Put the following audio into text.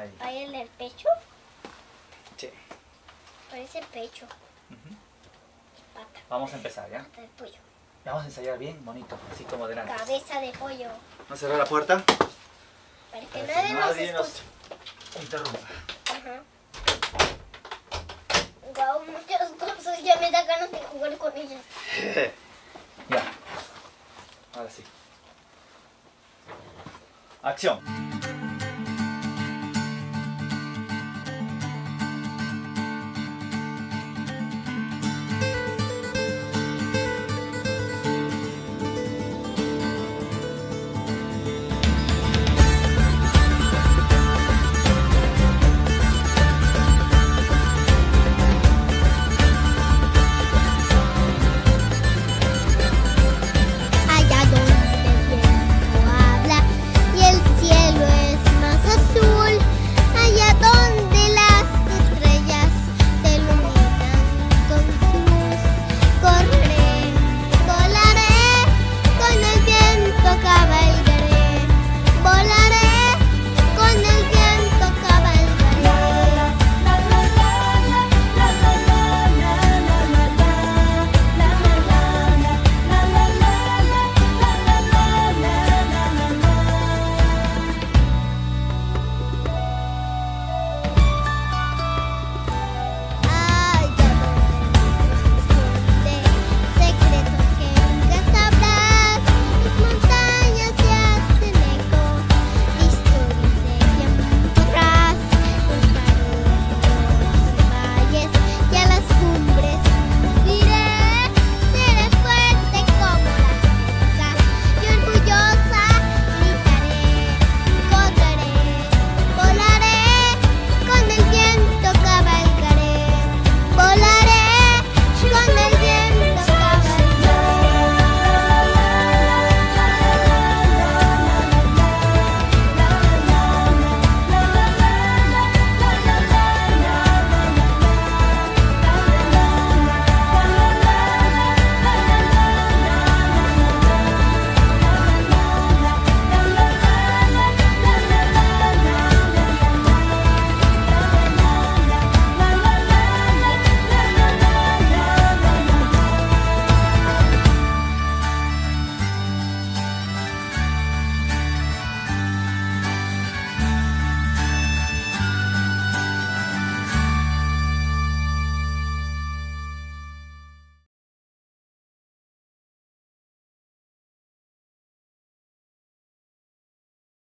Ahí. Ahí en el pecho. Sí. Parece pecho. Uh-huh. Pata. Vamos a empezar, ¿ya? Pata de pollo. Vamos a ensayar bien bonito, así como delante. Cabeza de pollo. ¿No cerrar la puerta? Para que nadie nos escuche. Interrumpa. Ajá. Guau, muchas cosas. Ya me da ganas de jugar con ellas. Ya. Ahora sí. Acción.